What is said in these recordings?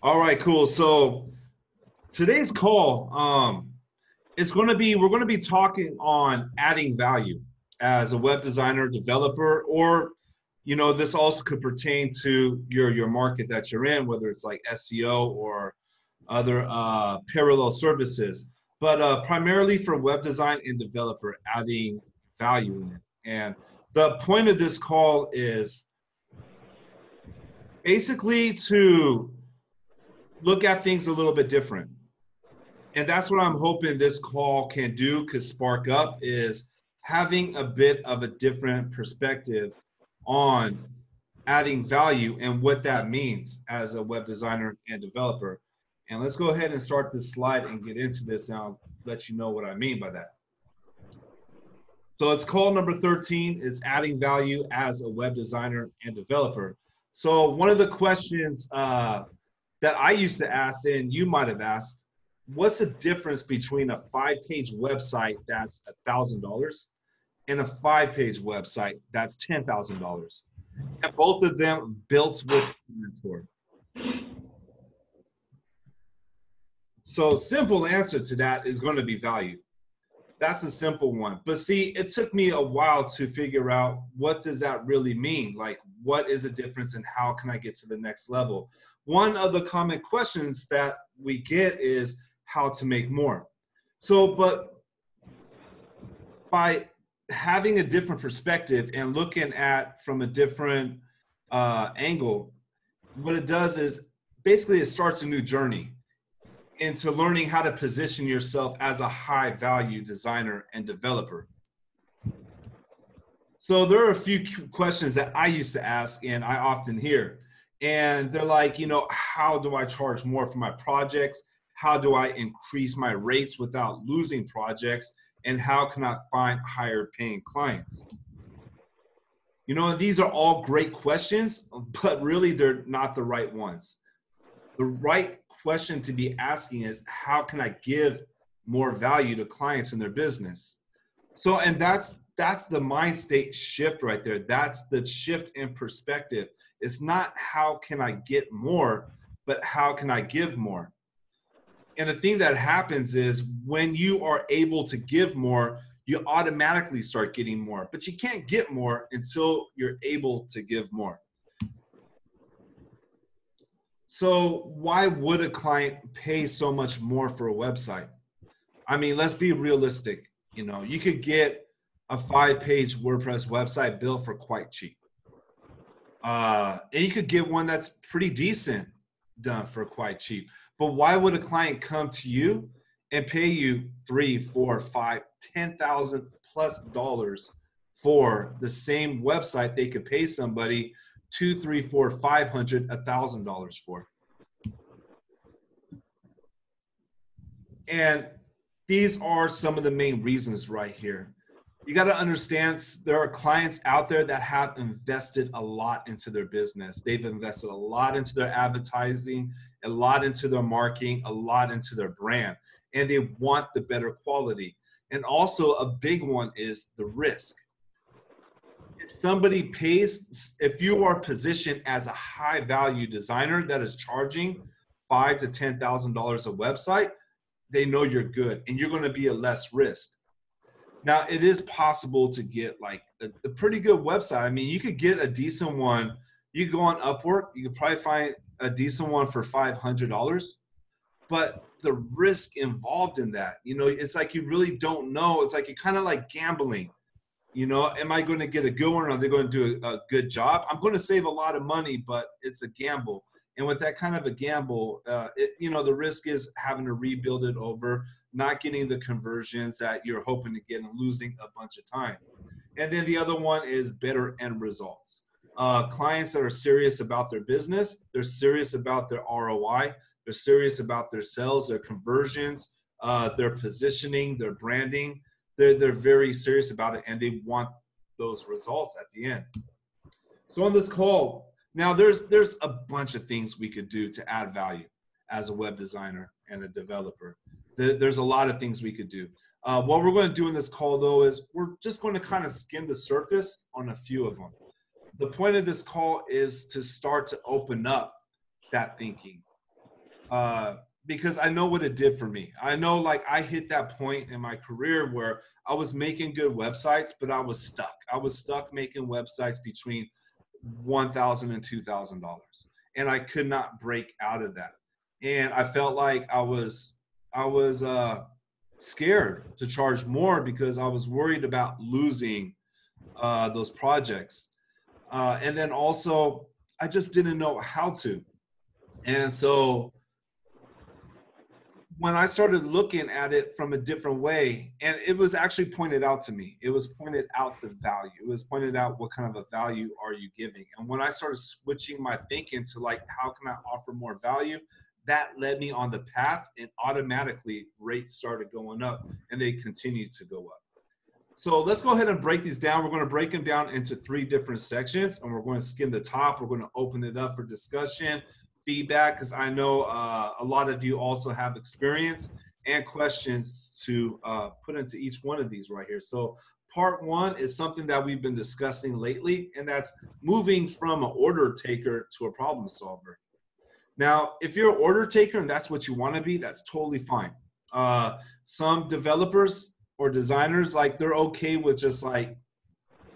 All right, cool. So today's call, we're going to be talking on adding value as a web designer, developer, or, you know, this also could pertain to your market that you're in, whether it's like SEO or other parallel services, but primarily for web design and developer, adding value in it. And the point of this call is basically to look at things a little bit different. And that's what I'm hoping this call can do, could spark up, is having a bit of a different perspective on adding value and what that means as a web designer and developer. And let's go ahead and start this slide and get into this, and I'll let you know what I mean by that. So it's call number 13, it's adding value as a web designer and developer. So one of the questions that I used to ask, and you might have asked, what's the difference between a 5-page website that's $1,000 and a 5-page website that's $10,000? And both of them built with Elementor. So simple answer to that is going to be value. That's a simple one. But see, it took me a while to figure out, what does that really mean? Like, what is the difference and how can I get to the next level? One of the common questions that we get is how to make more. So, but by having a different perspective and looking at from a different angle, what it does is basically it starts a new journey into learning how to position yourself as a high value designer and developer. So there are a few questions that I used to ask and I often hear. And they're like, you know, how do I charge more for my projects? How do I increase my rates without losing projects? And how can I find higher paying clients? You know, and these are all great questions, but really they're not the right ones. The right question to be asking is, how can I give more value to clients in their business? So, and that's the mind state shift right there. That's the shift in perspective. It's not how can I get more, but how can I give more? And the thing that happens is when you are able to give more, you automatically start getting more, but you can't get more until you're able to give more. So why would a client pay so much more for a website? I mean, let's be realistic. You know, you could get a 5-page WordPress website built for quite cheap. And you could get one that's pretty decent done for quite cheap. But why would a client come to you and pay you $3, $4, $5, $10,000+ for the same website they could pay somebody $200, $300, $400, $500, $1,000 for? And these are some of the main reasons right here. You got to understand there are clients out there that have invested a lot into their business. They've invested a lot into their advertising, a lot into their marketing, a lot into their brand, and they want the better quality. And also a big one is the risk. If somebody pays, if you are positioned as a high value designer that is charging $5,000 to $10,000 a website, they know you're good and you're going to be a less risk. Now, it is possible to get like a pretty good website. I mean, you could get a decent one. You go on Upwork, you could probably find a decent one for $500. But the risk involved in that, you know, it's like you really don't know. It's like you're kind of like gambling. You know, am I going to get a good one? Are they going to do a good job? I'm going to save a lot of money, but it's a gamble. And with that kind of a gamble, you know, the risk is having to rebuild it over, not getting the conversions that you're hoping to get and losing a bunch of time. And then the other one is better end results. Clients that are serious about their business, they're serious about their ROI, they're serious about their sales, their conversions, their positioning, their branding. They're very serious about it and they want those results at the end. So on this call, now, there's a bunch of things we could do to add value as a web designer and a developer. There's a lot of things we could do. What we're going to do in this call, though, is we're just going to kind of skim the surface on a few of them. The point of this call is to start to open up that thinking because I know what it did for me. I know, like, I hit that point in my career where I was making good websites, but I was stuck. I was stuck making websites between $1,000 and $2,000. And I could not break out of that. And I felt like I was scared to charge more because I was worried about losing those projects. And then also, I just didn't know how to. And so when I started looking at it from a different way, and it was actually pointed out to me, it was pointed out the value. It was pointed out what kind of a value are you giving. And when I started switching my thinking to like, how can I offer more value? That led me on the path, and automatically rates started going up, and they continue to go up. So let's go ahead and break these down. We're going to break them down into three different sections, and we're going to skim the top. We're going to open it up for discussion, feedback, because I know a lot of you also have experience and questions to put into each one of these right here. So part one is something that we've been discussing lately, and that's moving from an order taker to a problem solver. Now, if you're an order taker and that's what you want to be, that's totally fine. Some developers or designers, like, they're okay with just like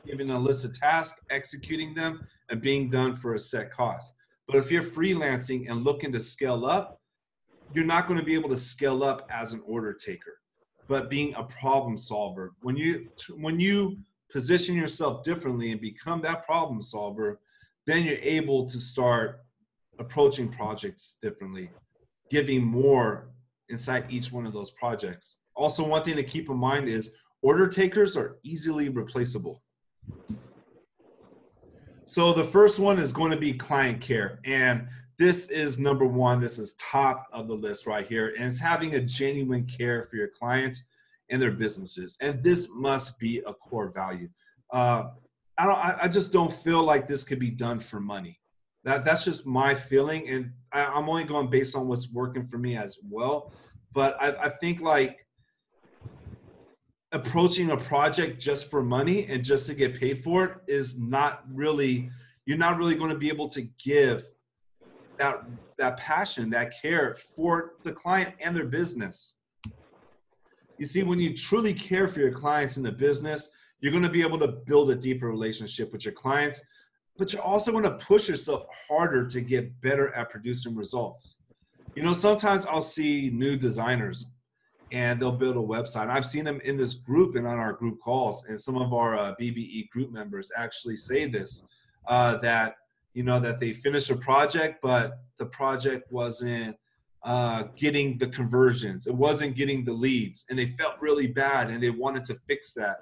giving a list of tasks, executing them, and being done for a set cost. But if you're freelancing and looking to scale up, you're not going to be able to scale up as an order taker, but being a problem solver. When you position yourself differently and become that problem solver, then you're able to start approaching projects differently, giving more inside each one of those projects. Also, one thing to keep in mind is order takers are easily replaceable. So the first one is going to be client care. And this is number one. This is top of the list right here. And it's having a genuine care for your clients and their businesses. And this must be a core value. I just don't feel like this could be done for money. That's just my feeling. And I'm only going based on what's working for me as well. But I think like approaching a project just for money and just to get paid for it is not really, you're not really going to be able to give that passion, that care for the client and their business. You see, when you truly care for your clients and the business, you're going to be able to build a deeper relationship with your clients, but you're also going to push yourself harder to get better at producing results. You know, sometimes I'll see new designers and they'll build a website. I've seen them in this group and on our group calls, and some of our BBE group members actually say this, that, you know, that they finished a project, but the project wasn't getting the conversions. It wasn't getting the leads, and they felt really bad and they wanted to fix that.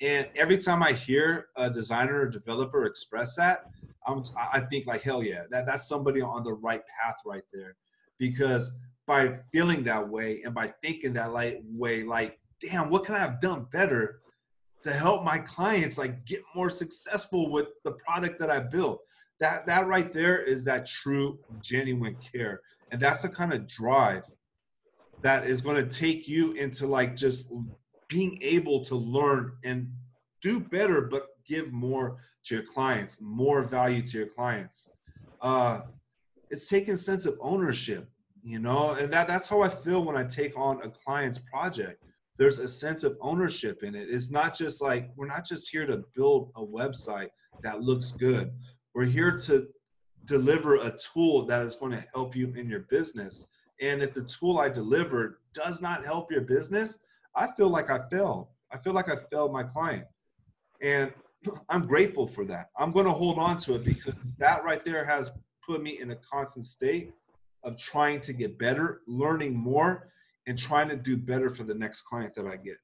And every time I hear a designer or developer express that, I think like, hell yeah, that's somebody on the right path right there. Because by feeling that way and by thinking that way, like, damn, what can I have done better to help my clients like get more successful with the product that I built? That right there is that true, genuine care. And that's the kind of drive that is going to take you into like just being able to learn and do better, but give more to your clients, more value to your clients. It's taking sense of ownership, you know, and that's how I feel when I take on a client's project. There's a sense of ownership in it. It's not just like, we're not just here to build a website that looks good. We're here to deliver a tool that is going to help you in your business. And if the tool I deliver does not help your business, I feel like I failed. I feel like I failed my client. And I'm grateful for that. I'm going to hold on to it because that right there has put me in a constant state of trying to get better, learning more, and trying to do better for the next client that I get.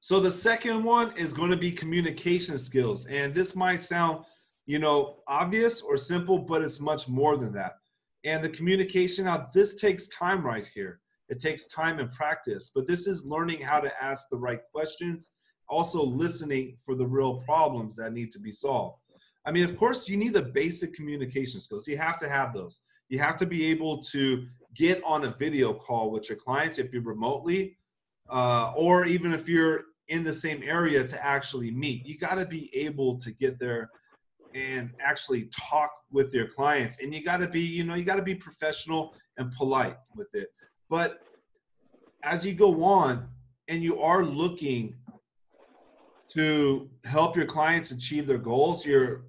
So the second one is going to be communication skills. And this might sound, you know, obvious or simple, but it's much more than that. And the communication, now this takes time right here. It takes time and practice, but this is learning how to ask the right questions, also listening for the real problems that need to be solved. I mean, of course, you need the basic communication skills. You have to have those. You have to be able to get on a video call with your clients if you're remotely, or even if you're in the same area to actually meet. You got to be able to get there and actually talk with their clients. And you got to be, you know, you got to be professional and polite with it. But as you go on and you are looking to help your clients achieve their goals, you're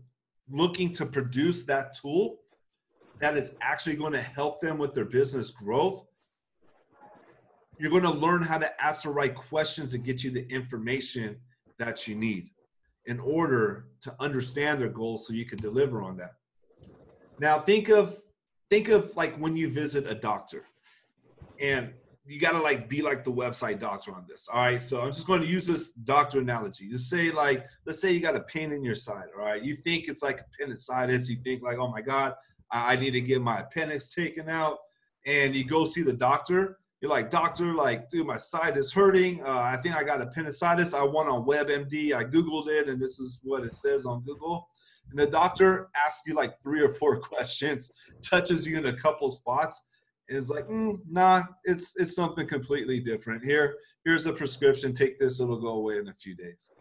looking to produce that tool that is actually going to help them with their business growth. You're going to learn how to ask the right questions and get you the information that you need in order to understand their goals so you can deliver on that. Now think of like when you visit a doctor, and you got to like be like the website doctor on this. All right. So I'm just going to use this doctor analogy. Just say like, let's say you got a pain in your side. All right. You think it's like appendicitis. You think like, oh my God, I need to get my appendix taken out. And you go see the doctor. You're like, doctor, like, dude, my side is hurting. I think I got appendicitis. I went on WebMD. I Googled it, and this is what it says on Google. And the doctor asks you like 3 or 4 questions, touches you in a couple spots, and is like, nah, it's something completely different. Here's a prescription. Take this. It'll go away in a few days.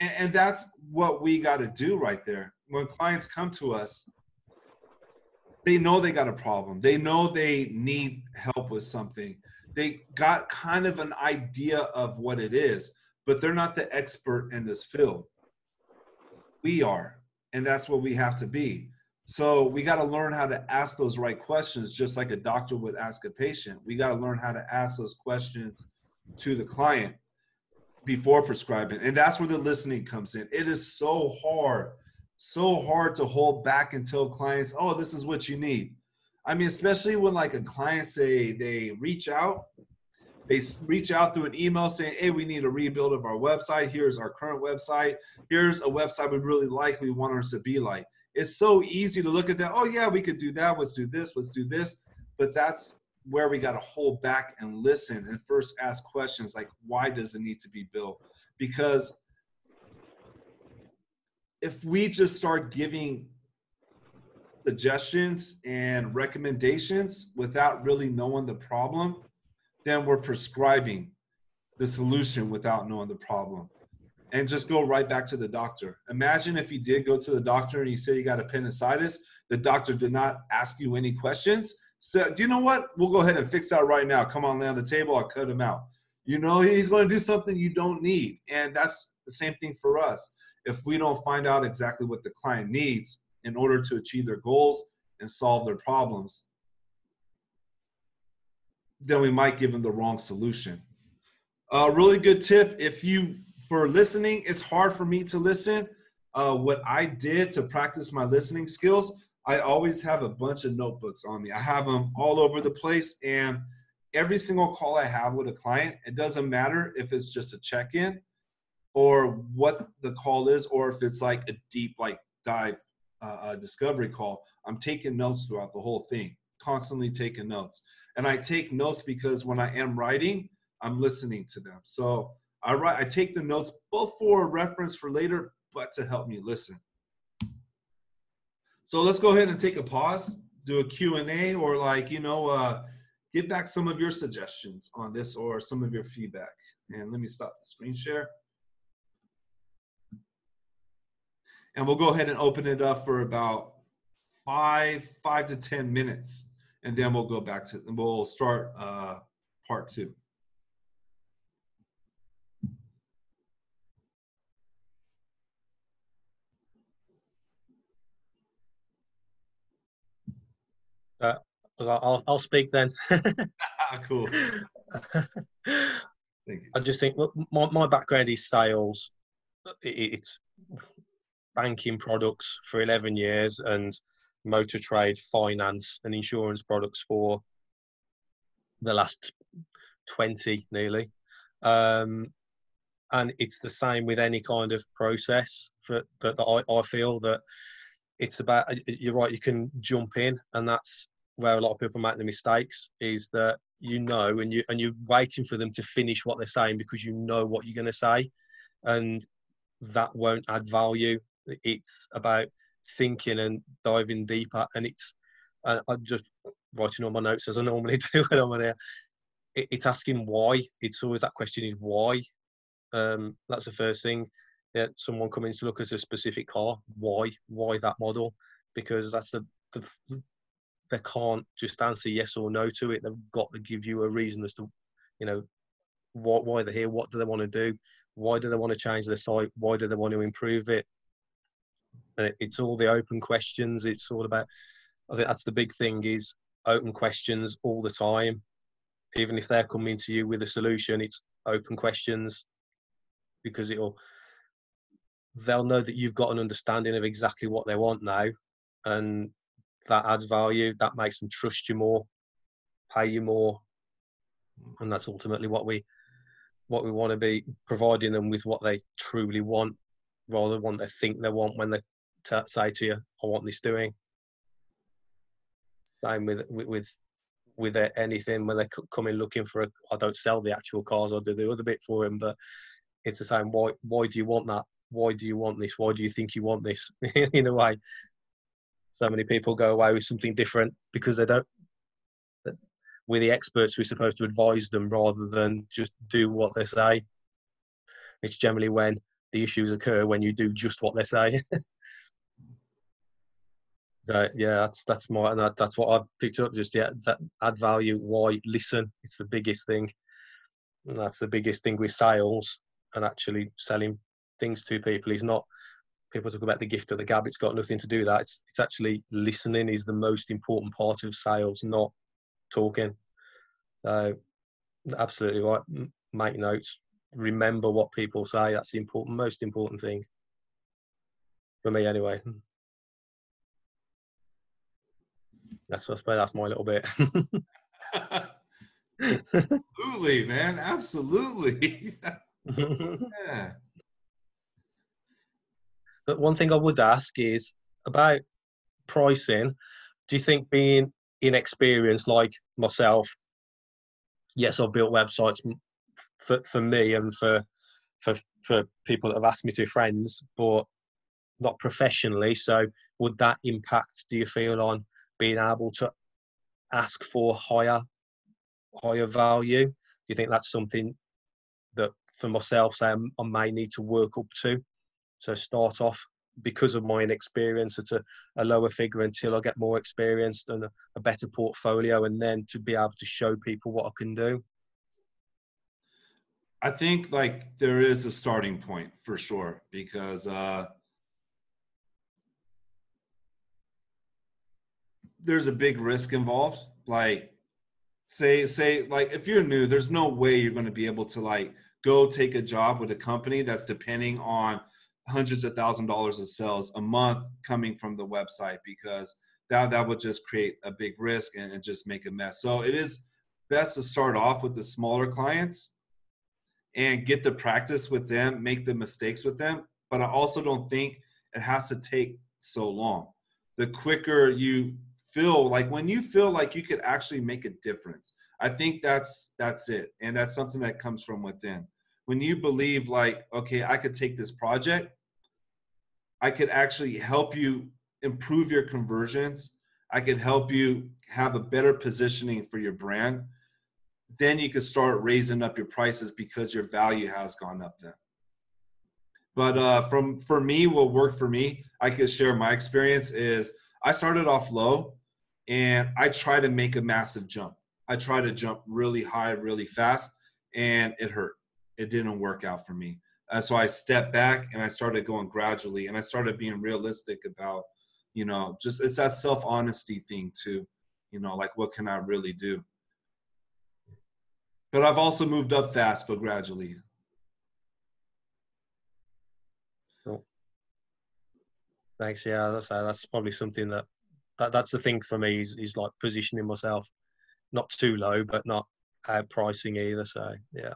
And that's what we got to do right there. When clients come to us, they know they got a problem. They know they need help with something. They got kind of an idea of what it is, but they're not the expert in this field. We are, and that's what we have to be. So we got to learn how to ask those right questions, just like a doctor would ask a patient. We got to learn how to ask those questions to the client before prescribing. And that's where the listening comes in. It is so hard to hold back and tell clients, oh, this is what you need. I mean, especially when like a client say they reach out through an email saying, hey, we need a rebuild of our website. Here's our current website. Here's a website we really like. We want ours to be like. It's so easy to look at that. Oh yeah, we could do that. Let's do this. Let's do this. But that's where we got to hold back and listen and first ask questions like, why does it need to be built? Because if we just start giving suggestions and recommendations without really knowing the problem, then we're prescribing the solution without knowing the problem. And just go right back to the doctor. Imagine if you did go to the doctor and you said you got appendicitis, the doctor did not ask you any questions. So, do you know what? We'll go ahead and fix that right now. Come on, lay on the table, I'll cut him out. You know, he's going to do something you don't need. And that's the same thing for us. If we don't find out exactly what the client needs in order to achieve their goals and solve their problems, then we might give them the wrong solution. A really good tip, for listening, it's hard for me to listen. What I did to practice my listening skills, I always have a bunch of notebooks on me. I have them all over the place, and every single call I have with a client, it doesn't matter if it's just a check-in, or what the call is, or if it's like a deep like dive discovery call, I'm taking notes throughout the whole thing, constantly taking notes. And I take notes because when I am writing, I'm listening to them. So I take the notes both for reference for later, but to help me listen. So let's go ahead and take a pause, do a Q&A, or like, you know, give back some of your suggestions on this or some of your feedback. And let me stop the screen share. And we'll go ahead and open it up for about five to 10 minutes. And then we'll go back to, we'll start part 2. I'll speak then. Cool. I just think, look, my background is sales. It's banking products for 11 years and motor trade, finance and insurance products for the last 20 nearly. And it's the same with any kind of process, but I feel that it's about, you're right, you can jump in, and that's where a lot of people make the mistakes, is that, you know, and you're waiting for them to finish what they're saying because you know what you're going to say, and that won't add value. It's about thinking and diving deeper, and I'm just writing all my notes as I normally do when I'm on here. It's asking why. It's always that question is why. That's the first thing. someone coming to look at a specific car. Why that model? Because that's they can't just answer yes or no to it. They've got to give you a reason as to, you know, why they're here, what do they want to do, why do they want to change their site, why do they want to improve it. It's all the open questions. It's all about, I think that's the big thing, is open questions all the time. Even if they're coming to you with a solution, it's open questions, because they'll know that you've got an understanding of exactly what they want now, and that adds value, that makes them trust you more, pay you more, and that's ultimately what we want to be providing them with, what they truly want, rather than what they think they want when they say to you, "I want this doing." Same with anything, when they come in looking for a, I don't sell the actual cars, I do the other bit for them, but it's the same. Why do you want that? Why do you want this? Why do you think you want this? In a way, so many people go away with something different because they don't. We're the experts, we're supposed to advise them rather than just do what they say. It's generally when the issues occur, when you do just what they say. So yeah, that's my, and that's what I've picked up, just yeah, that add value, why, listen. It's the biggest thing. And that's the biggest thing with sales and actually selling things to people, is not, people talk about the gift of the gab, it's got nothing to do with that. It's actually listening is the most important part of sales, not talking. So absolutely right, make notes, remember what people say. That's the most important thing for me anyway. That's, I suppose that's my little bit. Absolutely, man, absolutely. Yeah. But one thing I would ask is about pricing. Do you think being inexperienced like myself, yes, I've built websites for me and for people that have asked me to, friends, but not professionally. So would that impact, do you feel, on being able to ask for higher value? Do you think that's something that for myself, say, I may need to work up to? So start off, because of my inexperience, at a lower figure until I get more experienced and a better portfolio, and then to be able to show people what I can do. I think like there is a starting point for sure, because there's a big risk involved. Like say like if you're new, there's no way you're going to be able to like go take a job with a company that's depending on hundreds of $1,000s of sales a month coming from the website, because that would just create a big risk and just make a mess. So it is best to start off with the smaller clients and get the practice with them, make the mistakes with them. But I also don't think it has to take so long. The quicker you feel like, when you feel like you could actually make a difference, I think that's it. And that's something that comes from within. When you believe like, okay, I could take this project, I could actually help you improve your conversions, I could help you have a better positioning for your brand, then you could start raising up your prices because your value has gone up then. But for me, what worked for me, I could share my experience, is I started off low and I tried to make a massive jump. I tried to jump really high, really fast, and it hurt. It didn't work out for me. So I stepped back and I started going gradually, and I started being realistic about, you know, just, it's that self-honesty thing too, you know, like what can I really do? But I've also moved up fast, but gradually. Cool. Thanks. Yeah, that's probably something that's the thing for me, is like positioning myself, not too low, but not outpricing either. So yeah.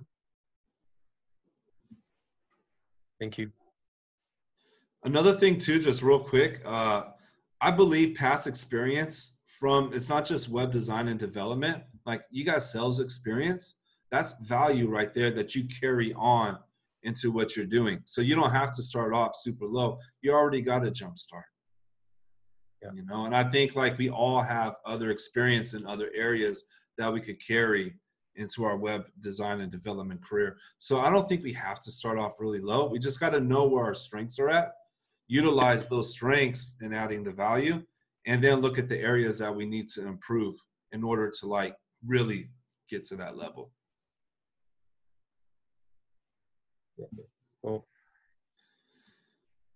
Thank you. Another thing too, just real quick, I believe past experience from, it's not just web design and development, like you got sales experience, that's value right there that you carry on into what you're doing. So you don't have to start off super low. You already got a jump start, yeah. You know? And I think like we all have other experience in other areas that we could carry into our web design and development career. So I don't think we have to start off really low. We just got to know where our strengths are at, utilize those strengths in adding the value, and then look at the areas that we need to improve in order to like really get to that level. Cool.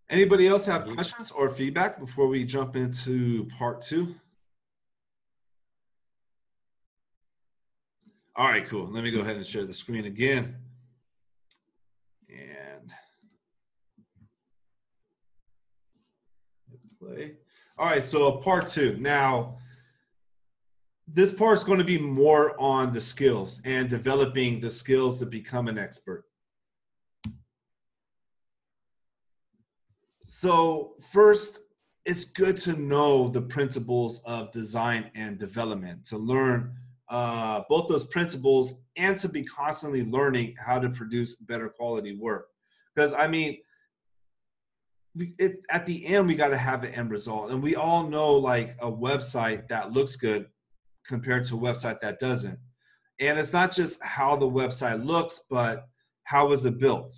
Anybody else have questions or feedback before we jump into part two? All right, cool. Let me go ahead and share the screen again. And play. All right, so part two. Now, this part's going to be more on the skills and developing the skills to become an expert. So first, it's good to know the principles of design and development, to learn both those principles and to be constantly learning how to produce better quality work. Because I mean, at the end, we got to have an end result. And we all know like a website that looks good compared to a website that doesn't. And it's not just how the website looks, but how is it built?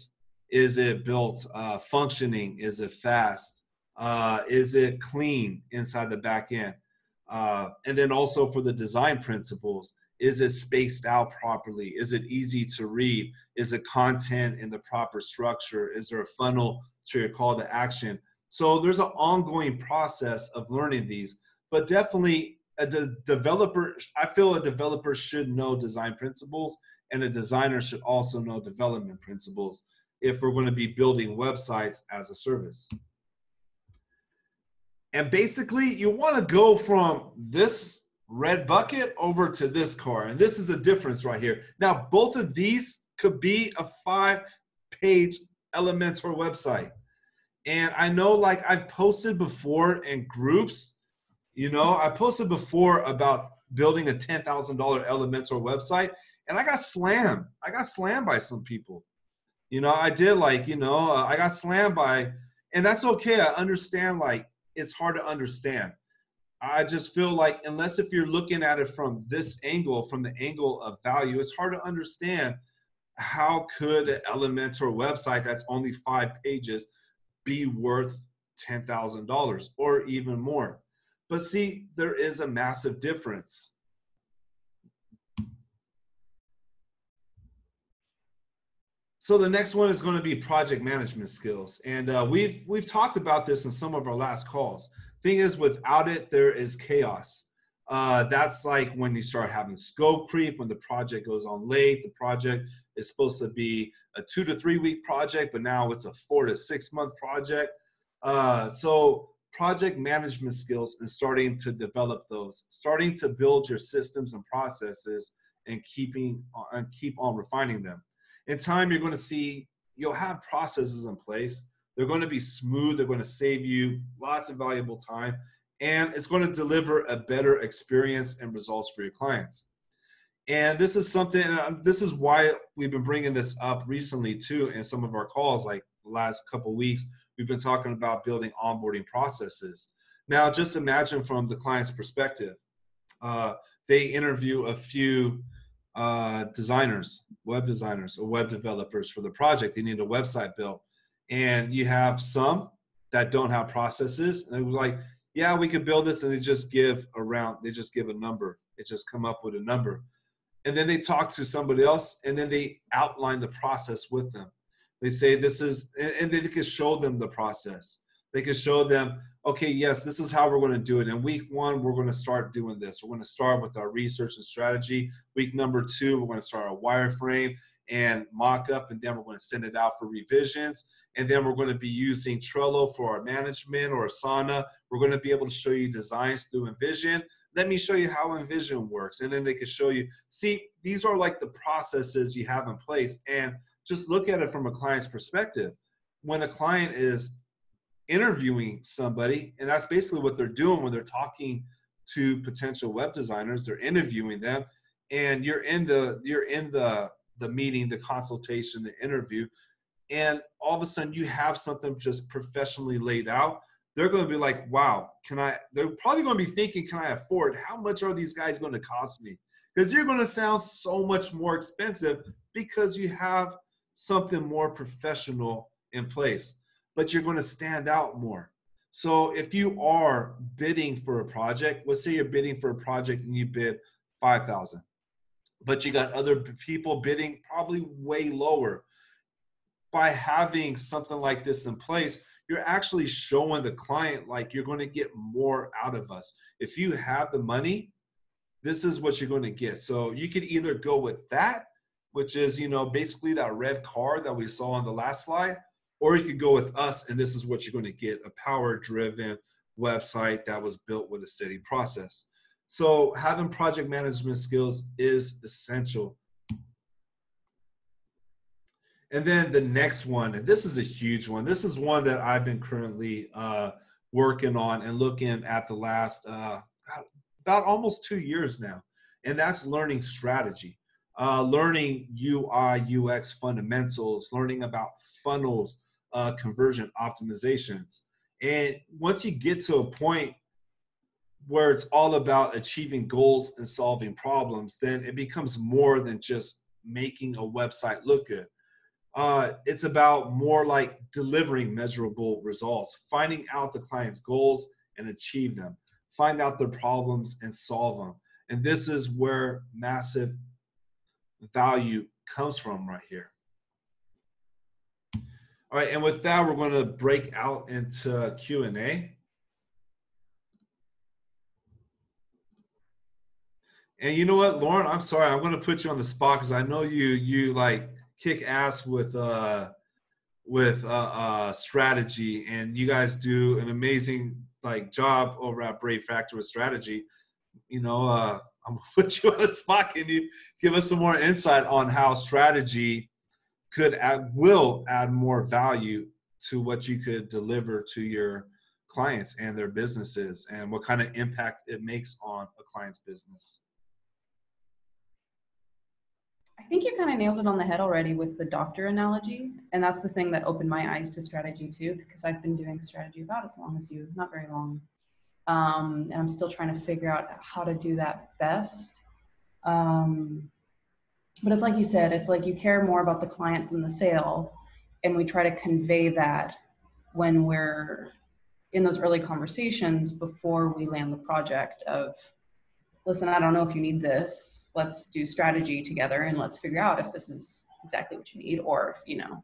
Is it built functioning? Is it fast? Is it clean inside the back end? And then also for the design principles, is it spaced out properly? Is it easy to read? Is the content in the proper structure? Is there a funnel to your call to action? So there's an ongoing process of learning these, but definitely a developer, I feel a developer should know design principles, and a designer should also know development principles if we're going to be building websites as a service. And basically, you want to go from this red bucket over to this car. And this is a difference right here. Now, both of these could be a 5-page Elementor website. And I know, like, I've posted before in groups, you know, I posted before about building a $10,000 Elementor website. And I got slammed. I got slammed by some people. You know, I did, like, you know, I got slammed by, and that's okay. I understand, like, it's hard to understand. I just feel like unless if you're looking at it from this angle, from the angle of value, it's hard to understand how could an Elementor website that's only 5 pages be worth $10,000 or even more. But see, there is a massive difference. So the next one is going to be project management skills. And we've talked about this in some of our last calls. Thing is, without it, there is chaos. That's like when you start having scope creep, when the project goes on late, the project is supposed to be a 2 to 3 week project, but now it's a 4 to 6 month project. So project management skills and starting to develop those, starting to build your systems and processes and keep on refining them. In time, you're going to see, you'll have processes in place. They're going to be smooth. They're going to save you lots of valuable time. And it's going to deliver a better experience and results for your clients. And this is something, this is why we've been bringing this up recently too in some of our calls, like the last couple of weeks, we've been talking about building onboarding processes. Now, just imagine from the client's perspective, they interview a few web designers or web developers for the project. They need a website built, and you have some that don't have processes, and it was like, yeah, we could build this, and they just give a number. They just come up with a number, and then they talk to somebody else, and then they outline the process with them. They say this is, and then they can show them the process. They can show them, okay, yes, this is how we're going to do it. In week 1, we're going to start doing this. We're going to start with our research and strategy. Week 2, we're going to start our wireframe and mock-up, and then we're going to send it out for revisions. And then we're going to be using Trello for our management or Asana. We're going to be able to show you designs through Invision. Let me show you how Invision works. And then they can show you, see, these are like the processes you have in place. And just look at it from a client's perspective. When a client is interviewing somebody, and that's basically what they're doing when they're talking to potential web designers, they're interviewing them, and you're in the meeting, the consultation, the interview, and all of a sudden you have something just professionally laid out. They're going to be like, wow, they're probably going to be thinking, can I afford, how much are these guys going to cost me? because you're going to sound so much more expensive because you have something more professional in place, but you're going to stand out more. So if you are bidding for a project, let's say you're bidding for a project and you bid 5,000, but you got other people bidding probably way lower. By having something like this in place, you're actually showing the client like you're going to get more out of us. If you have the money, this is what you're going to get. So you could either go with that, which is, you know, basically that red card that we saw on the last slide, or you could go with us and this is what you're going to get, a power-driven website that was built with a steady process. So having project management skills is essential. And then the next one, and this is a huge one. This is one that I've been currently working on and looking at the last about almost 2 years now, and that's learning strategy, learning UI, UX fundamentals, learning about funnels, conversion optimizations. And once you get to a point where it's all about achieving goals and solving problems, then it becomes more than just making a website look good. It's about more like delivering measurable results, finding out the client's goals and achieve them, find out their problems and solve them. And this is where massive value comes from right here. All right, and with that, we're going to break out into Q&A. And you know what, Lauren, I'm sorry, I'm going to put you on the spot because I know you like kick ass with strategy, and you guys do an amazing like job over at Brave Factor with strategy. You know, I'm gonna put you on the spot. Can you give us some more insight on how strategy could will add more value to what you could deliver to your clients and their businesses, and what kind of impact it makes on a client's business? I think you kind of nailed it on the head already with the doctor analogy. And that's the thing that opened my eyes to strategy too, because I've been doing strategy about as long as you, not very long. And I'm still trying to figure out how to do that best. But it's like you said, it's like you care more about the client than the sale. And we try to convey that when we're in those early conversations before we land the project of, listen, I don't know if you need this. Let's do strategy together and let's figure out if this is exactly what you need, or if, you know,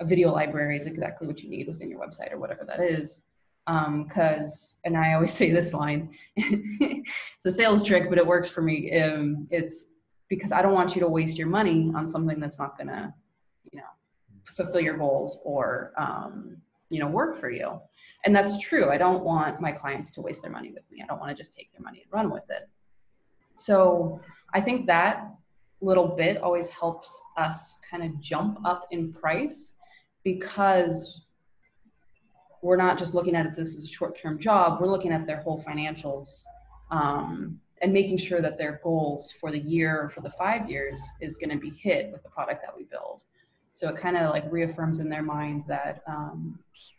a video library is exactly what you need within your website or whatever that is. Because, and I always say this line, it's a sales trick, but it works for me. It's because I don't want you to waste your money on something that's not gonna, you know, fulfill your goals or, you know, work for you. And that's true. I don't want my clients to waste their money with me. I don't want to just take their money and run with it. So I think that little bit always helps us kind of jump up in price, because we're not just looking at it, this is a short-term job, we're looking at their whole financials and making sure that their goals for the year or for the 5 years is going to be hit with the product that we build. So it kind of like reaffirms in their mind that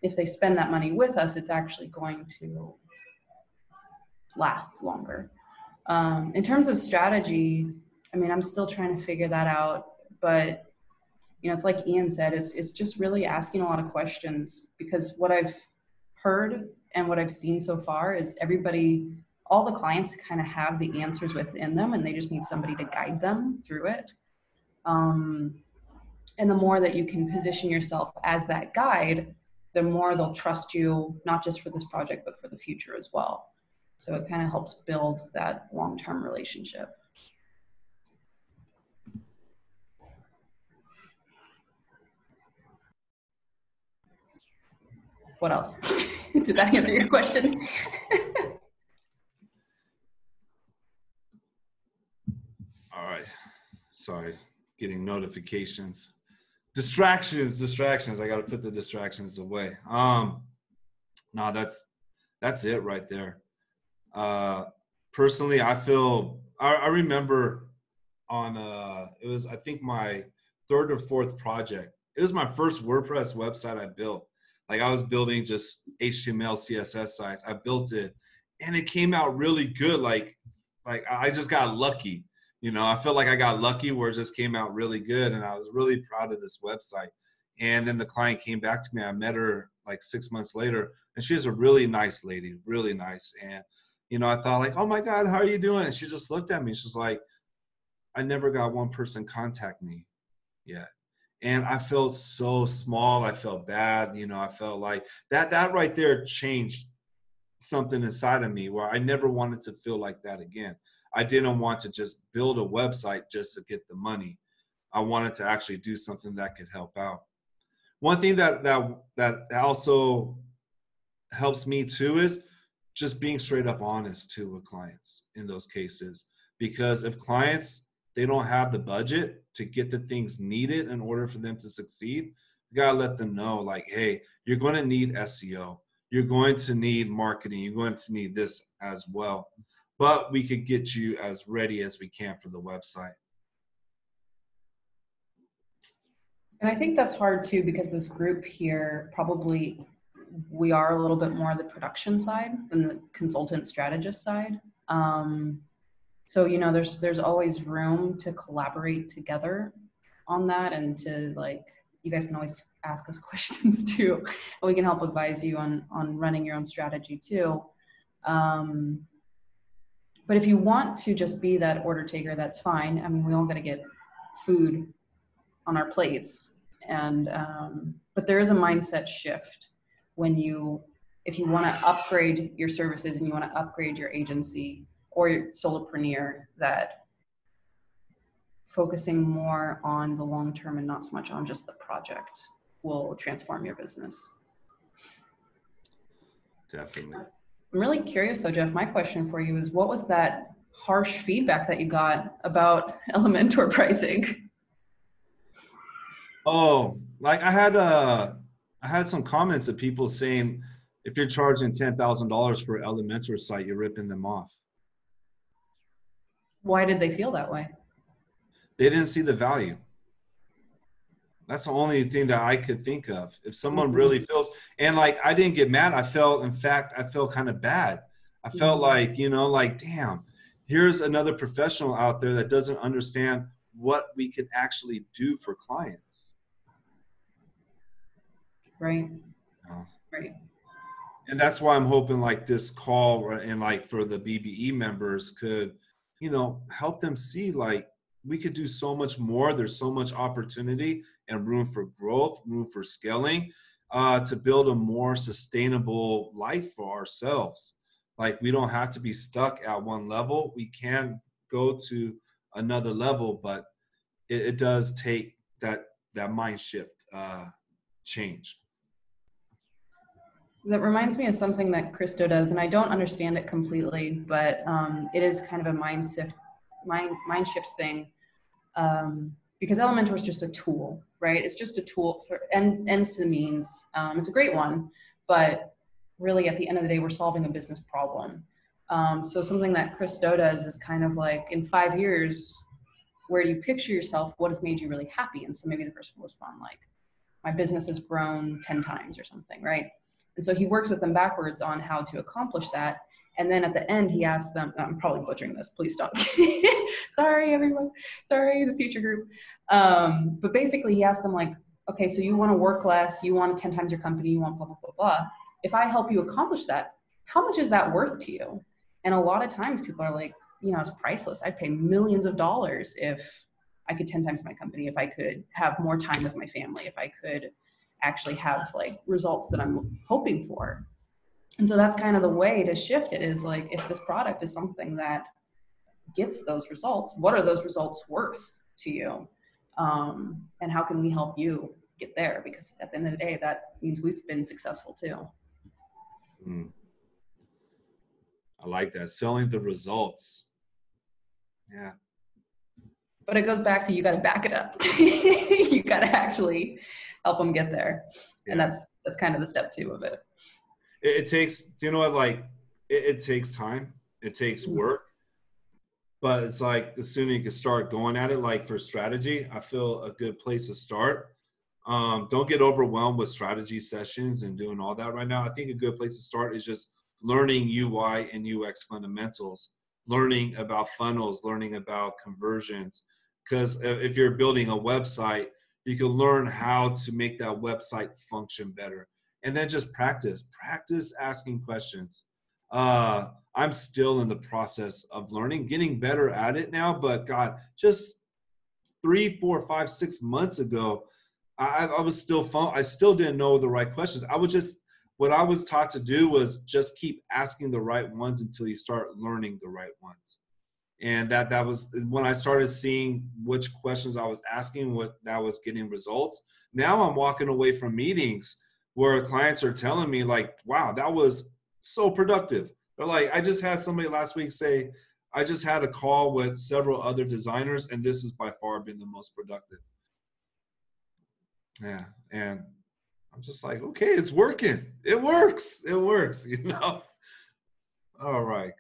if they spend that money with us, it's actually going to last longer. In terms of strategy, I mean, I'm still trying to figure that out, but you know, it's like Ian said, it's just really asking a lot of questions, because what I've heard and what I've seen so far is everybody, all the clients kind of have the answers within them and they just need somebody to guide them through it. And the more that you can position yourself as that guide, the more they'll trust you, not just for this project, but for the future as well. So it kind of helps build that long-term relationship. What else? Did that answer your question? All right. Sorry, getting notifications. Distractions. I got to put the distractions away. No, that's it right there. Personally, I feel, I remember on, it was, I think my third or fourth project. It was my first WordPress website I built. Like I was building just HTML, CSS sites. I built it and it came out really good. Like I just got lucky. You know, I feel like I got lucky where it just came out really good, and I was really proud of this website. And then the client came back to me. I met her like 6 months later, and she's a really nice lady, really nice. And, you know, I thought like, oh my God, how are you doing? And she just looked at me. She's like, I never got one person contact me yet. And I felt so small. I felt bad. You know, I felt like that right there changed something inside of me where I never wanted to feel like that again. I didn't want to just build a website just to get the money. I wanted to actually do something that could help out. One thing that also helps me too is just being straight up honest too with clients in those cases. Because if clients, they don't have the budget to get the things needed in order for them to succeed, you gotta let them know like, hey, you're gonna need SEO. You're going to need marketing. You're going to need this as well. But we could get you as ready as we can for the website. And I think that's hard too, because this group here, probably we are a little bit more the production side than the consultant strategist side. So, you know, there's always room to collaborate together on that, and to like, you guys can always ask us questions too, and we can help advise you on running your own strategy too. But if you want to just be that order taker, that's fine. I mean, we all got to get food on our plates, and but there is a mindset shift when you, if you want to upgrade your services and you want to upgrade your agency or your solopreneur, that focusing more on the long term and not so much on just the project will transform your business. Definitely. I'm really curious though, Jeff, my question for you is, what was that harsh feedback that you got about Elementor pricing? Oh, like I had some comments of people saying, if you're charging $10,000 for an Elementor site, you're ripping them off. Why did they feel that way? They didn't see the value. That's the only thing that I could think of. If someone really feels, and like, I didn't get mad. I felt, in fact, I felt kind of bad. I felt like, you know, like, damn, here's another professional out there that doesn't understand what we can actually do for clients. Right. Oh. Right. And that's why I'm hoping like this call and like for the BBE members could, you know, help them see like we could do so much more. There's so much opportunity and room for growth, room for scaling, to build a more sustainable life for ourselves. Like we don't have to be stuck at one level. We can go to another level, but it does take that mind shift change. That reminds me of something that Christo does, and I don't understand it completely, but it is kind of a mind shift thing, because Elementor is just a tool, right? It's just a tool for ends to the means. It's a great one, but really at the end of the day, we're solving a business problem. So something that Christo does is kind of like, in 5 years, where do you picture yourself? What has made you really happy? And so maybe the person will respond like, my business has grown 10 times or something, right? And so he works with them backwards on how to accomplish that. And then at the end, he asks them, I'm probably butchering this, please stop. Sorry, everyone. Sorry, the future group. But basically he asks them like, okay, so you want to work less, you want to 10 times your company, you want blah, blah, blah, blah. If I help you accomplish that, how much is that worth to you? And a lot of times people are like, you know, it's priceless. I'd pay millions of dollars if I could 10 times my company, if I could have more time with my family, if I could actually have like results that I'm hoping for. And so that's kind of the way to shift it, is like, if this product is something that gets those results, what are those results worth to you? And how can we help you get there? Because at the end of the day, that means we've been successful too. Mm. I like that. Selling the results. Yeah. But it goes back to, you got to back it up. You got to actually help them get there. Yeah. And that's kind of the step two of it. It takes, you know, like it takes time, it takes work, but it's like the sooner you can start going at it, like for strategy, I feel a good place to start. Don't get overwhelmed with strategy sessions and doing all that right now. I think a good place to start is just learning UI and UX fundamentals learning about funnels, learning about conversions. Because if you're building a website, you can learn how to make that website function better. And then just practice asking questions. I'm still in the process of learning, getting better at it now, but God, just 3, 4, 5, 6 months ago, I was still, I still didn't know the right questions. I was just, what I was taught to do was just keep asking the right ones until you start learning the right ones. And that was when I started seeing which questions I was asking, what that was getting results. Now I'm walking away from meetings where clients are telling me like, wow, that was so productive. They're like, I just had somebody last week say, I just had a call with several other designers and this has by far been the most productive. Yeah. And I'm just like, okay, it's working. It works, you know? All right.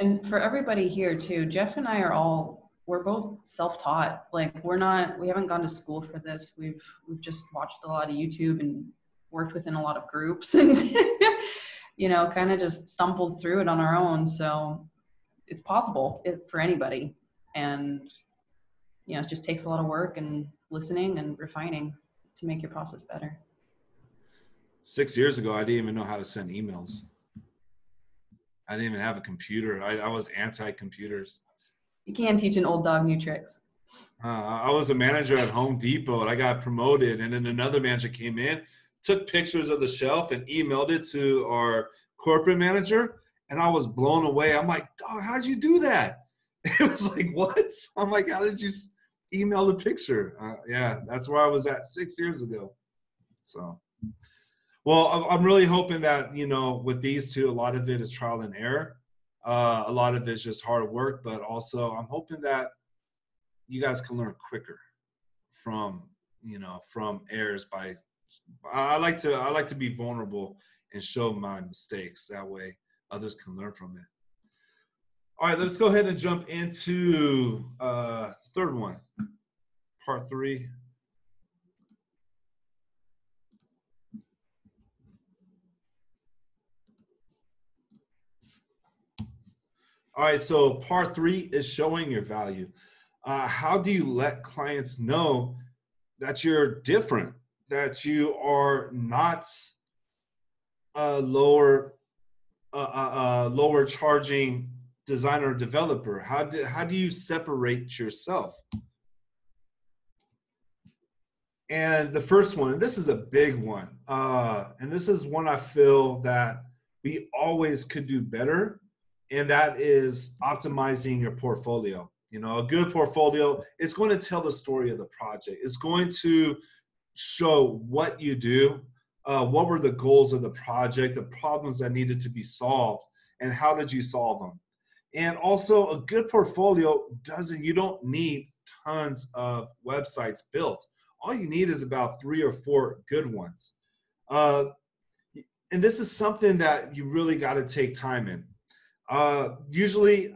And for everybody here too, Jeff and I are all, we're both self-taught. Like we're not, we haven't gone to school for this. We've just watched a lot of YouTube and worked within a lot of groups and, you know, kind of just stumbled through it on our own. So it's possible for anybody. And, you know, it just takes a lot of work and listening and refining to make your process better. 6 years ago, I didn't even know how to send emails. I didn't even have a computer. I was anti-computers. You can teach an old dog new tricks. I was a manager at Home Depot and I got promoted, and then another manager came in, took pictures of the shelf and emailed it to our corporate manager, and I was blown away. I'm like, dog, how'd you do that? It was like, what? I'm like, how did you email the picture? Yeah, that's where I was at 6 years ago. So. Well, I'm really hoping that, you know, with these two, a lot of it is trial and error. A lot of it's just hard work, but also I'm hoping that you guys can learn quicker from, you know, from errors by, I like to be vulnerable and show my mistakes. That way others can learn from it. All right, let's go ahead and jump into third one, part three. All right, so part three is showing your value. How do you let clients know that you're different, that you are not a lower charging designer or developer? How do you separate yourself? And the first one, and this is a big one, and this is one I feel that we always could do better. And that is optimizing your portfolio. You know, a good portfolio, it's going to tell the story of the project. It's going to show what you do, what were the goals of the project, the problems that needed to be solved, and how did you solve them. And also a good portfolio doesn't, you don't need tons of websites built. All you need is about 3 or 4 good ones. And this is something that you really got to take time in. Usually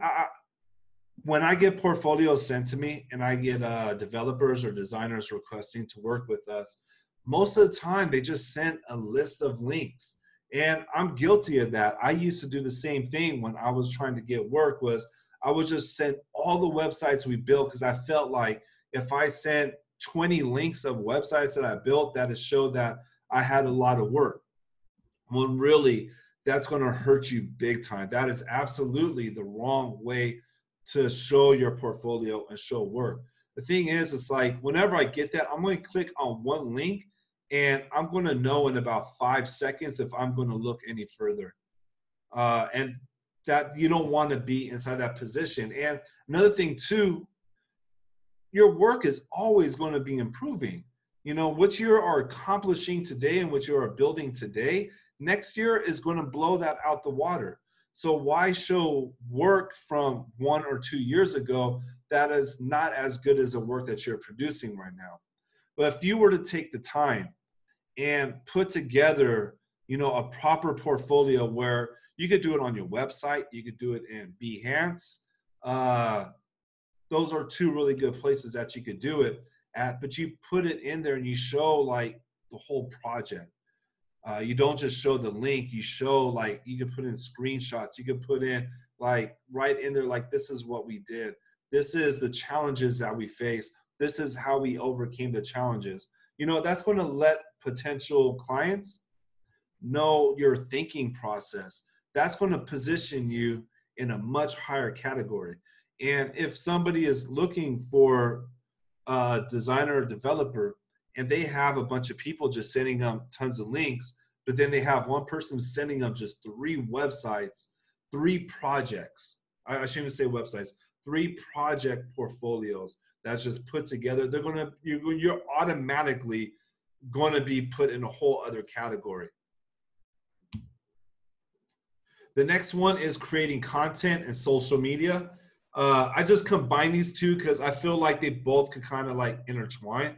when I get portfolios sent to me and I get developers or designers requesting to work with us, most of the time they just send a list of links. And I'm guilty of that. I used to do the same thing when I was trying to get work, was I would just send all the websites we built, because I felt like if I sent 20 links of websites that I built, that it showed that I had a lot of work. When really, that's going to hurt you big time. That is absolutely the wrong way to show your portfolio and show work. The thing is, it's like whenever I get that, I'm going to click on one link and I'm going to know in about 5 seconds if I'm going to look any further. And that you don't want to be inside that position. And another thing too, your work is always going to be improving. You know, what you are accomplishing today and what you are building today, next year is going to blow that out the water. So why show work from 1 or 2 years ago that is not as good as the work that you're producing right now? But if you were to take the time and put together, you know, a proper portfolio where you could do it on your website, you could do it in Behance. Those are 2 really good places that you could do it at, but you put it in there and you show like the whole project. You don't just show the link, you show like, you can put in screenshots, you can put in like right in there, like this is what we did. This is the challenges that we face. This is how we overcame the challenges. You know, that's going to let potential clients know your thinking process. That's going to position you in a much higher category. And if somebody is looking for a designer or developer and they have a bunch of people just sending them tons of links, but then they have one person sending them just 3 websites, 3 projects. I shouldn't say websites, 3 project portfolios that's just put together, they're going to, you're automatically going to be put in a whole other category. The next one is creating content and social media. I just combine these two because I feel like they both could kind of like intertwine,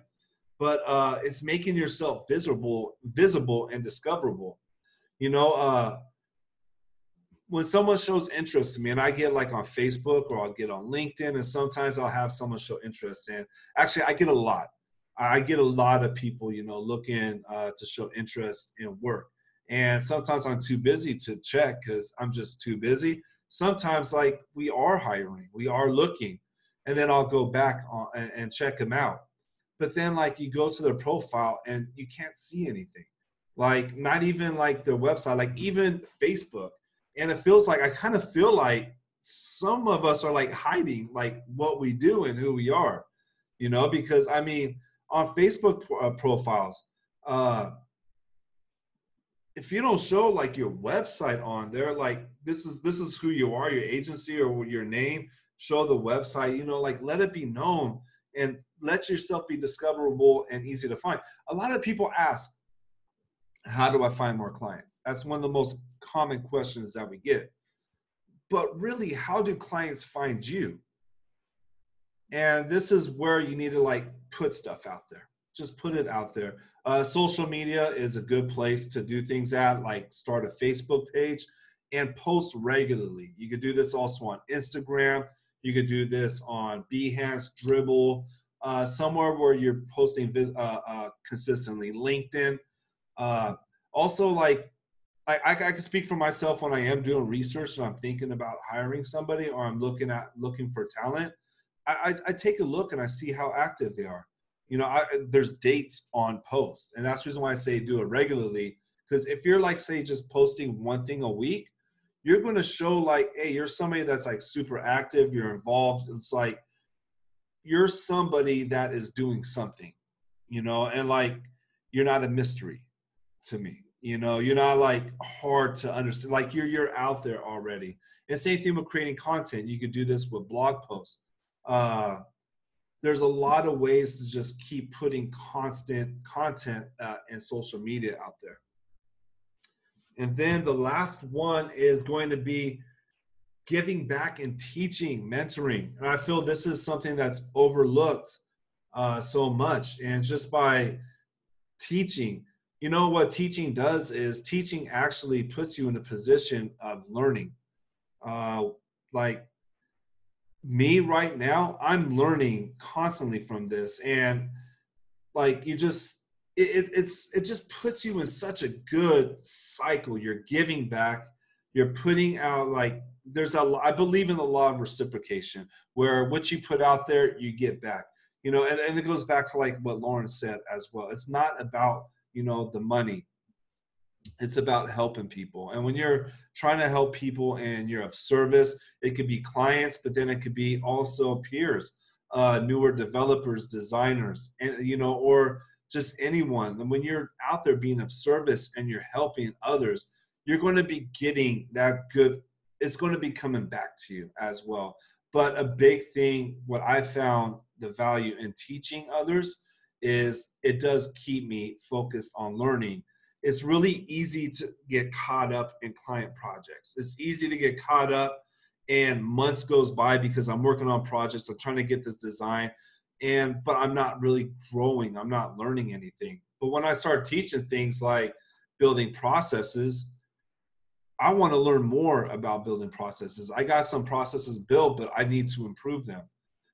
but it's making yourself visible and discoverable. You know, when someone shows interest to me, and I get like on Facebook or I'll get on LinkedIn, and sometimes I'll have someone show interest. And actually, I get a lot. I get a lot of people, you know, looking to show interest in work. And sometimes I'm too busy to check because I'm just too busy. Sometimes like we are hiring, we are looking, and then I'll go back on and check them out. But then like you go to their profile and you can't see anything. Like not even like their website, like even Facebook. And it feels like, I kind of feel like some of us are like hiding like what we do and who we are, you know, because I mean, on Facebook profiles, if you don't show like your website on there, like this is who you are, your agency or your name, show the website, you know, like let it be known and let yourself be discoverable and easy to find. A lot of people ask, how do I find more clients? That's one of the most common questions that we get. But really, how do clients find you? And this is where you need to like put stuff out there. Just put it out there. Social media is a good place to do things at, like start a Facebook page and post regularly. You could do this also on Instagram. You could do this on Behance, Dribbble, somewhere where you're posting consistently. LinkedIn. Also, like I can speak for myself when I am doing research and I'm thinking about hiring somebody or I'm looking for talent, I take a look and I see how active they are. You know, there's dates on posts, and that's the reason why I say do it regularly. Because if you're like, say, just posting one thing a week, you're going to show like, hey, you're somebody that's like super active, you're involved. It's like you're somebody that is doing something, you know, and like you're not a mystery to me. You know, you're not like hard to understand, like you're out there already. And same thing with creating content. You could do this with blog posts. There's a lot of ways to just keep putting constant content and social media out there. And then the last one is going to be giving back and teaching, mentoring. And I feel this is something that's overlooked so much. And just by teaching, you know, what teaching does is teaching actually puts you in a position of learning. Like me right now, I'm learning constantly from this. And like you just, it just puts you in such a good cycle. You're giving back, you're putting out like, I believe in the law of reciprocation where what you put out there, you get back, you know, and it goes back to like what Lauren said as well. It's not about, you know, the money. It's about helping people. And when you're trying to help people and you're of service, it could be clients, but then it could be also peers, newer developers, designers, and, you know, or just anyone. And when you're out there being of service and you're helping others, you're going to be getting that good, it's going to be coming back to you as well. But a big thing, what I found the value in teaching others is it does keep me focused on learning. It's really easy to get caught up in client projects. It's easy to get caught up and months goes by because I'm working on projects. I'm trying to get this design but I'm not really growing. I'm not learning anything. But when I start teaching things like building processes, I want to learn more about building processes. I got some processes built, but I need to improve them.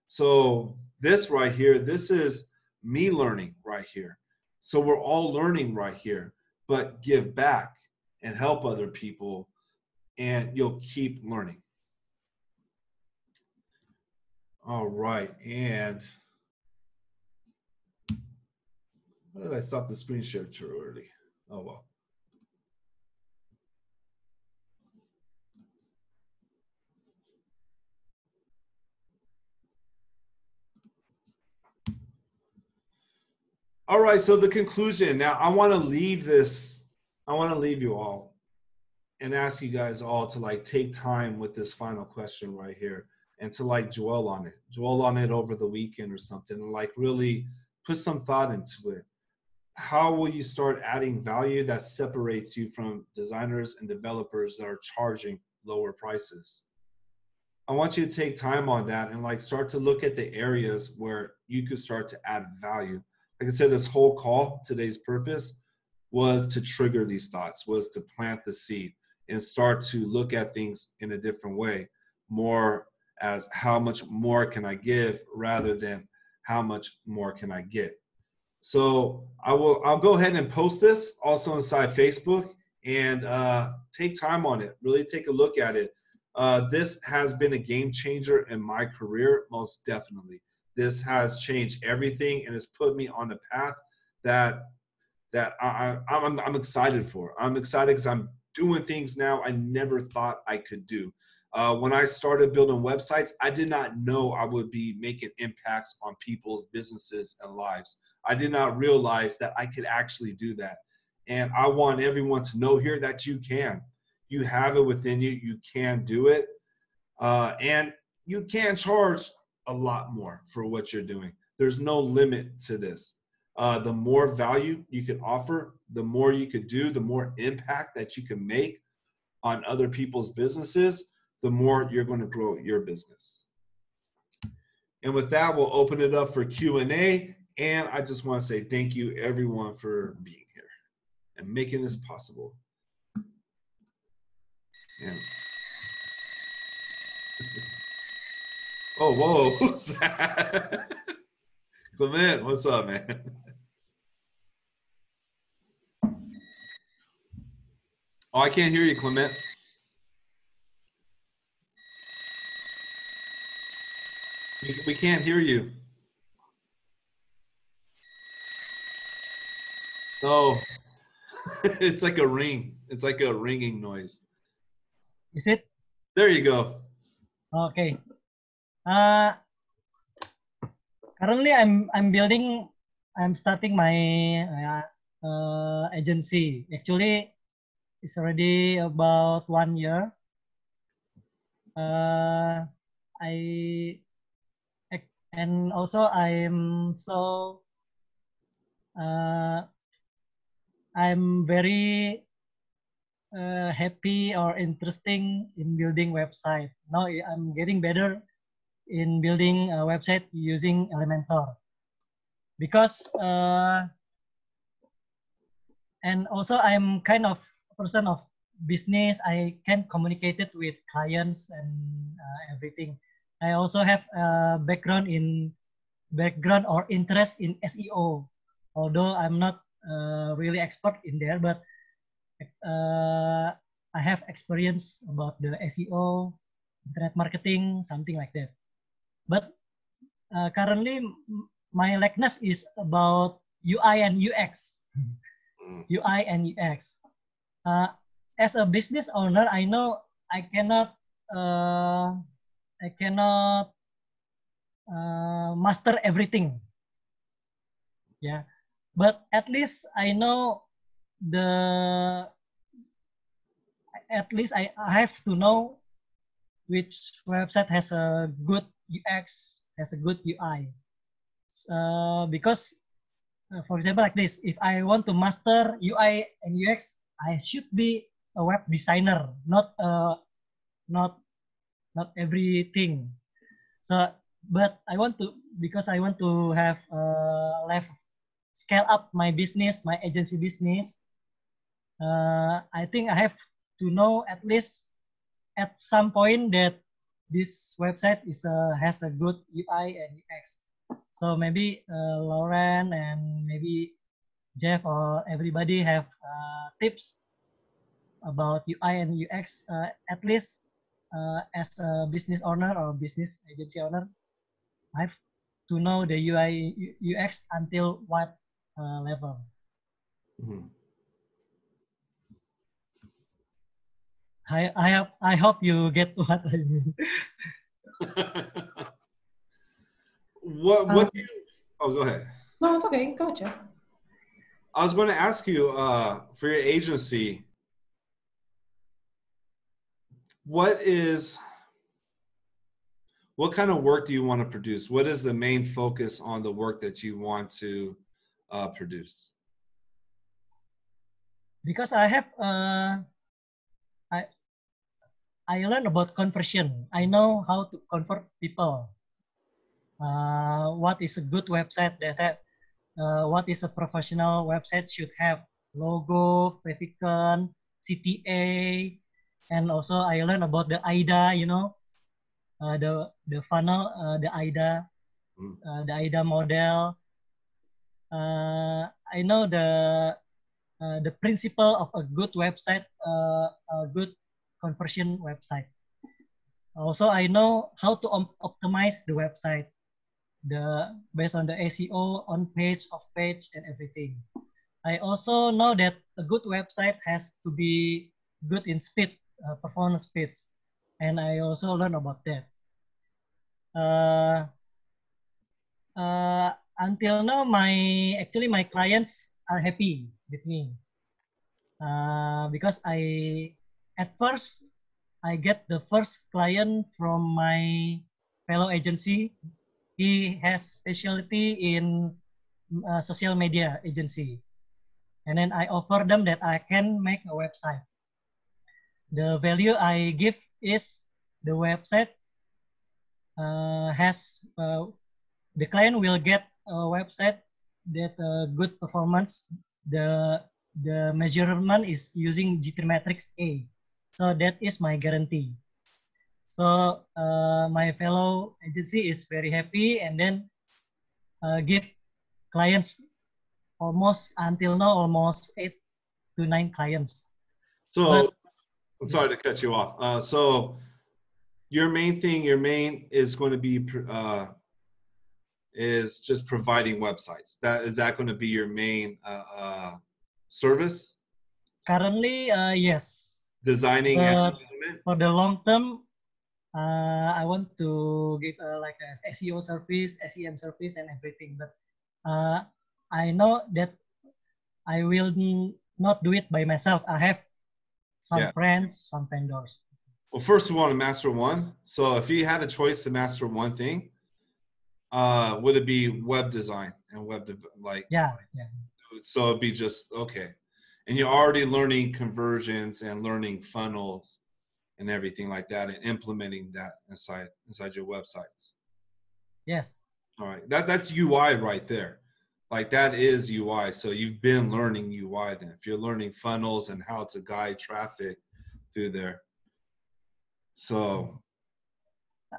So this right here, this is me learning right here. So we're all learning right here, but give back and help other people and you'll keep learning. All right, and why did I stop the screen share too early? Oh well. All right, so the conclusion. Now I want to leave this, I want to leave you all and ask you guys all to like take time with this final question right here and to like dwell on it over the weekend or something and like really put some thought into it. How will you start adding value that separates you from designers and developers that are charging lower prices? I want you to take time on that and like start to look at the areas where you could start to add value. Like I said, this whole call, today's purpose, was to trigger these thoughts, was to plant the seed and start to look at things in a different way, more as how much more can I give rather than how much more can I get. So I'll go ahead and post this also inside Facebook and take time on it, really take a look at it. This has been a game changer in my career, most definitely. This has changed everything and it's put me on the path that I'm excited for. I'm excited because I'm doing things now I never thought I could do. When I started building websites, I did not know I would be making impacts on people's businesses and lives. I did not realize that I could actually do that. And I want everyone to know here that you can. You have it within you. You can do it. And you can charge a lot more for what you're doing. There's no limit to this. The more value you can offer, the more you could do, the more impact that you can make on other people's businesses, the more you're going to grow your business. And with that, we'll open it up for Q&A. And I just want to say thank you everyone for being here and making this possible. And oh, whoa, what's that? Clement, what's up, man? Oh, I can't hear you, Clement. We can't hear you. Oh, it's like a ring. It's like a ringing noise. Is it? There you go. Okay. Currently I'm starting my agency. Actually, it's already about 1 year. I'm very happy or interesting in building website. Now I'm getting better in building a website using Elementor, because and also I'm kind of person of business. I can communicate it with clients and everything. I also have a background or interest in SEO, although I'm not really expert in there, but I have experience about the SEO, internet marketing, something like that. But currently, my likeness is about UI and UX. UI and UX. As a business owner, I know I cannot master everything. Yeah, but at least I know the. At least I have to know which website has a good UX, has a good UI. Because, for example, like this, if I want to master UI and UX, I should be a web designer, not everything. So, but I want to, because I want to have scale up my business, my agency business. I think I have to know at least at some point that this website is has a good UI and UX. So maybe Lauren and maybe Jeff or everybody have tips about UI and UX. At least as a business owner or business agency owner, I have to know the UI UX until what level. Mm-hmm. I hope you get what I mean. What do you, oh, go ahead. No, it's okay. Go ahead, Jeff. I was going to ask you for your agency, what kind of work do you want to produce? What is the main focus on the work that you want to produce? Because I have I learned about conversion. I know how to convert people. What is a good website that have, what is a professional website should have logo, favicon, CTA, and also I learned about the AIDA, you know, the funnel, the AIDA, the AIDA model. I know the principle of a good website, a good conversion website. Also, I know how to optimize the website, based on the SEO, on page, off page, and everything. I also know that a good website has to be good in speed, performance speeds, and I also learned about that. Until now, actually my clients are happy with me, because at first I get the first client from my fellow agency. He has specialty in social media agency, and then I offer them that I can make a website. The value I give is the website the client will get a website that good performance. The measurement is using GTmetrix A. So that is my guarantee. So my fellow agency is very happy, and then give clients almost, until now, almost 8 to 9 clients. So, I'm sorry to cut you off. So your main thing, is going to be is just providing websites. Is that going to be your main service? Currently, yes. Designing for the long term, I want to give like a SEO service, SEM service, and everything. But I know that I will not do it by myself. I have some friends, some vendors. Well, first we want to master one. So if you had a choice to master one thing, would it be web design and web So it'd be just okay. And you're already learning conversions and learning funnels and everything like that, and implementing that inside your websites. Yes. All right. That's UI right there. Like that is UI. So you've been learning UI then. If you're learning funnels and how to guide traffic through there. So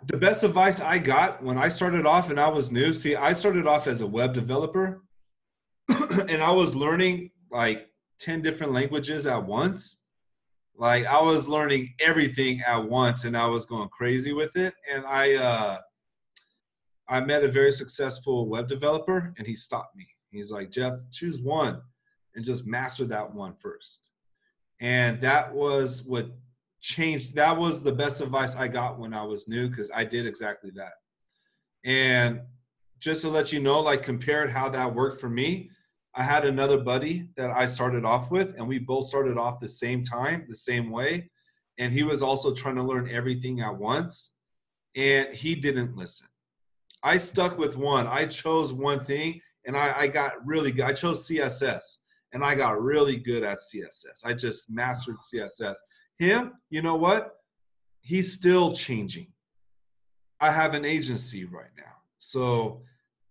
the best advice I got when I started off and I was new, see, I started off as a web developer and I was learning like 10 different languages at once. Like I was learning everything at once and I was going crazy with it. And I met a very successful web developer and he stopped me. He's like, Jeff, choose one and just master that one first. And that was what changed. That was the best advice I got when I was new, because I did exactly that. And just to let you know, like compared how that worked for me, I had another buddy that I started off with, and we both started off the same time, the same way. And he was also trying to learn everything at once, and he didn't listen. I stuck with one. I chose one thing, and I got really good. I chose CSS, and I got really good at CSS. I just mastered CSS. Him, you know what? He's still changing. I have an agency right now. So,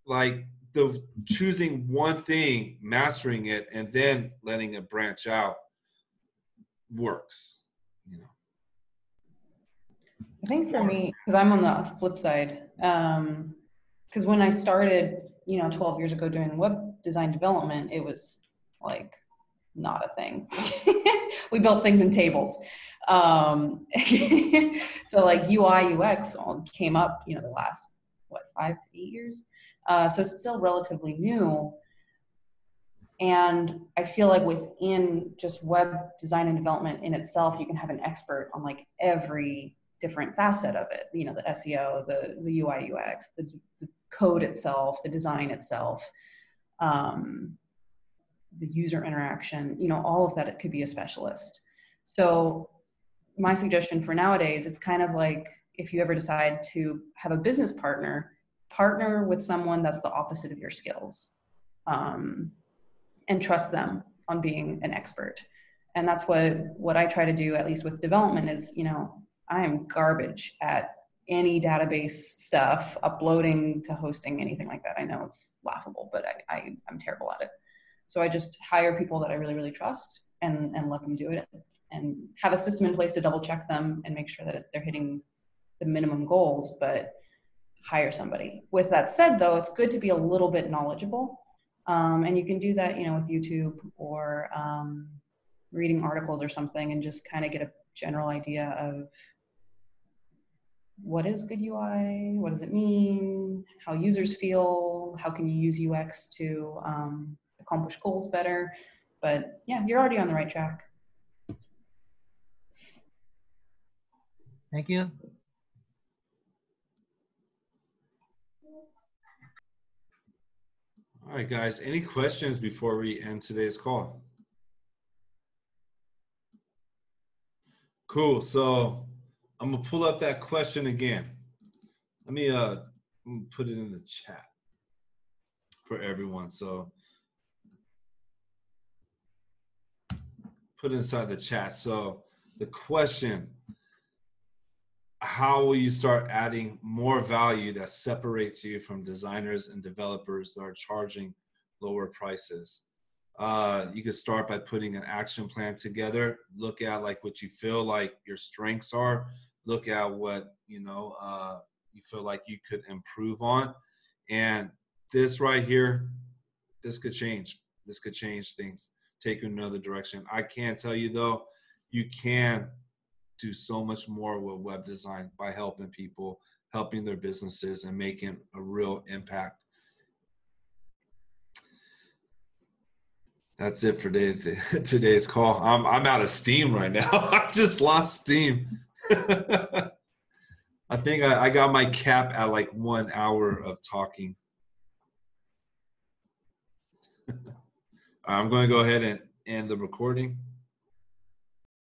like, the choosing one thing, mastering it, and then letting it branch out works, you know. I think for me, because I'm on the flip side, because when I started, you know, 12 years ago doing web design development, it was like not a thing. We built things in tables. So like UI, UX all came up, you know, the last what, 5 to 8 years? So it's still relatively new. And I feel like within just web design and development in itself, you can have an expert on like every different facet of it. You know, the SEO, the UI, UX, the code itself, the design itself, the user interaction, you know, all of that, it could be a specialist. So my suggestion for nowadays, it's kind of like if you ever decide to have a business partner, partner with someone that's the opposite of your skills. And trust them on being an expert. And that's what I try to do, at least with development, is, you know, I am garbage at any database stuff, uploading to hosting, anything like that. I know it's laughable, but I'm terrible at it. So I just hire people that I really, really trust and let them do it and have a system in place to double check them and make sure that they're hitting the minimum goals, but hire somebody. With that said though, it's good to be a little bit knowledgeable. And you can do that, you know, with YouTube or reading articles or something, and just kind of get a general idea of what is good UI, what does it mean, how users feel, how can you use UX to accomplish goals better. But yeah, you're already on the right track. Thank you. All right, guys, any questions before we end today's call? Cool, so I'm gonna pull up that question again. Let me put it in the chat for everyone. So put it inside the chat. So the question, how will you start adding more value that separates you from designers and developers that are charging lower prices? You could start by putting an action plan together. Look at like what you feel like your strengths are. Look at what, you know, you feel like you could improve on. And this right here, this could change. This could change things. Take you another direction. I can tell you though, you can do so much more with web design by helping people, helping their businesses, and making a real impact. That's it for today's call. I'm out of steam right now. I just lost steam. I think I got my cap at like 1 hour of talking. I'm going to go ahead and end the recording.